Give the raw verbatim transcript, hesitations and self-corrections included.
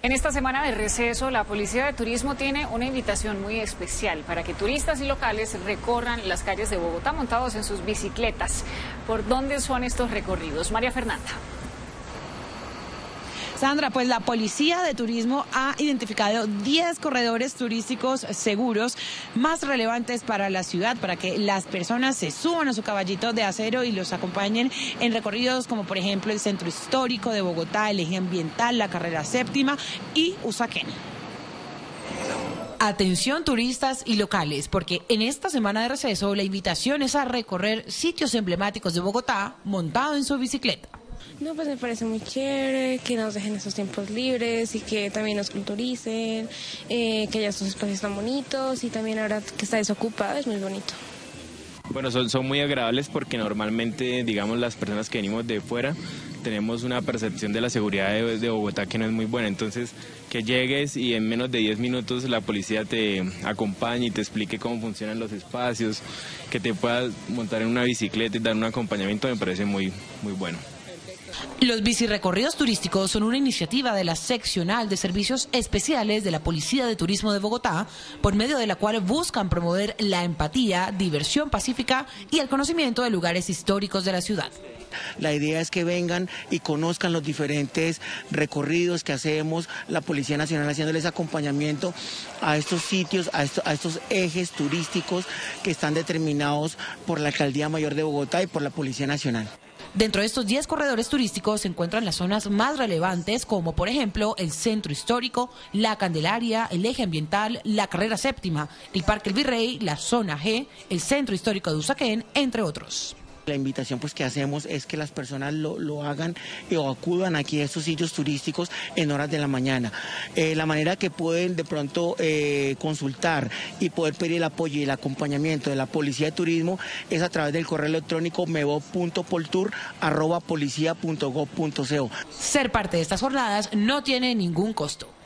En esta semana de receso, la Policía de Turismo tiene una invitación muy especial para que turistas y locales recorran las calles de Bogotá montados en sus bicicletas. ¿Por dónde son estos recorridos? María Fernanda. Sandra, pues la Policía de Turismo ha identificado diez corredores turísticos seguros más relevantes para la ciudad, para que las personas se suban a su caballito de acero y los acompañen en recorridos como por ejemplo el Centro Histórico de Bogotá, el Eje Ambiental, la Carrera Séptima y Usaquén. Atención turistas y locales, porque en esta semana de receso la invitación es a recorrer sitios emblemáticos de Bogotá montado en su bicicleta. No, pues me parece muy chévere que nos dejen esos tiempos libres y que también nos culturicen, eh, que haya estos espacios tan bonitos y también ahora que está desocupado es muy bonito. Bueno, son, son muy agradables porque normalmente, digamos, las personas que venimos de fuera tenemos una percepción de la seguridad de, de Bogotá que no es muy buena, entonces que llegues y en menos de diez minutos la policía te acompañe y te explique cómo funcionan los espacios, que te puedas montar en una bicicleta y dar un acompañamiento me parece muy, muy bueno. Los bicirecorridos turísticos son una iniciativa de la Seccional de Servicios Especiales de la Policía de Turismo de Bogotá, por medio de la cual buscan promover la empatía, diversión pacífica y el conocimiento de lugares históricos de la ciudad. La idea es que vengan y conozcan los diferentes recorridos que hacemos, la Policía Nacional haciéndoles acompañamiento a estos sitios, a estos, a estos ejes turísticos que están determinados por la Alcaldía Mayor de Bogotá y por la Policía Nacional. Dentro de estos diez corredores turísticos se encuentran las zonas más relevantes como por ejemplo el Centro Histórico, la Candelaria, el Eje Ambiental, la Carrera Séptima, el Parque El Virrey, la Zona G, el Centro Histórico de Usaquén, entre otros. La invitación pues que hacemos es que las personas lo, lo hagan o acudan aquí a estos sitios turísticos en horas de la mañana. Eh, la manera que pueden de pronto eh, consultar y poder pedir el apoyo y el acompañamiento de la Policía de Turismo es a través del correo electrónico mevo punto poltur arroba policia punto gov punto co. Ser parte de estas jornadas no tiene ningún costo.